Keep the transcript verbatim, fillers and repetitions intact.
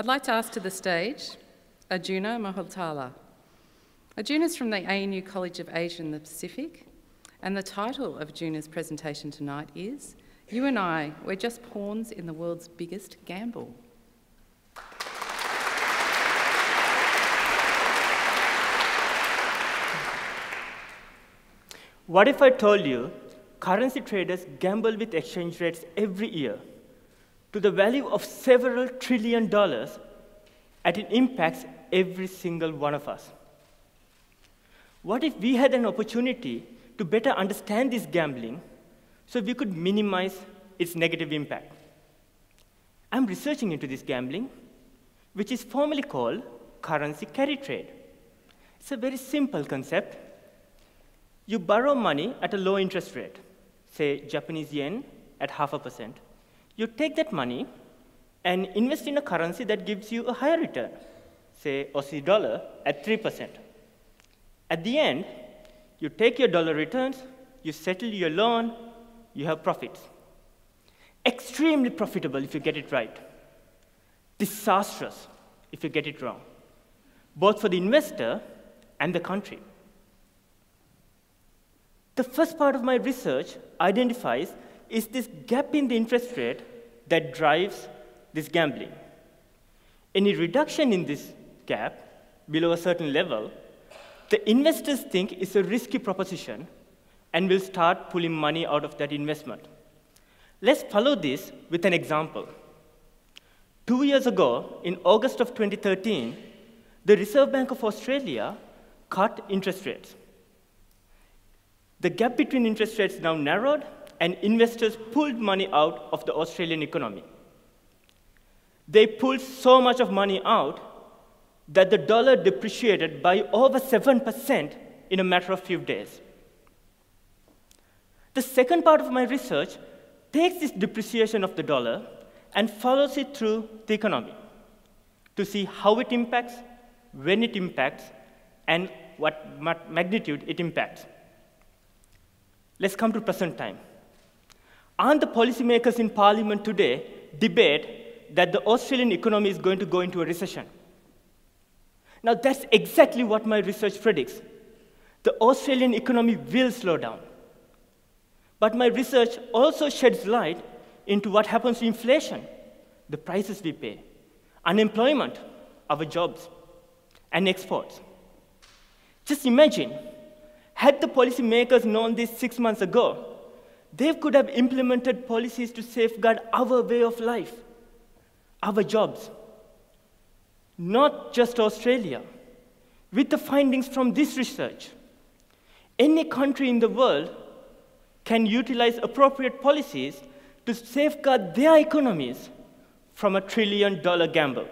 I'd like to ask to the stage Arjuna Mahaltala. Arjuna is from the A N U College of Asia and the Pacific, and the title of Arjuna's presentation tonight is "You and I, we're just pawns in the world's biggest gamble." What if I told you currency traders gamble with exchange rates every year to the value of several trillion dollars, and it impacts every single one of us? What if we had an opportunity to better understand this gambling so we could minimize its negative impact? I'm researching into this gambling, which is formally called currency carry trade. It's a very simple concept. You borrow money at a low interest rate, say Japanese yen at half a percent. You take that money and invest in a currency that gives you a higher return, say Aussie dollar at three percent. At the end, you take your dollar returns, you settle your loan, you have profits. Extremely profitable if you get it right. Disastrous if you get it wrong, both for the investor and the country. The first part of my research identifies is this gap in the interest rate that drives this gambling. Any reduction in this gap below a certain level, the investors think is a risky proposition and will start pulling money out of that investment. Let's follow this with an example. Two years ago, in August of twenty thirteen, the Reserve Bank of Australia cut interest rates. The gap between interest rates now narrowed, and investors pulled money out of the Australian economy. They pulled so much of money out that the dollar depreciated by over seven percent in a matter of few days. The second part of my research takes this depreciation of the dollar and follows it through the economy to see how it impacts, when it impacts, and what magnitude it impacts. Let's come to present time. Aren't the policymakers in Parliament today debate that the Australian economy is going to go into a recession? Now, that's exactly what my research predicts. The Australian economy will slow down. But my research also sheds light into what happens to inflation, the prices we pay, unemployment, our jobs, and exports. Just imagine, had the policymakers known this six months ago, they could have implemented policies to safeguard our way of life, our jobs. Not just Australia. With the findings from this research, any country in the world can utilize appropriate policies to safeguard their economies from a trillion dollar gamble.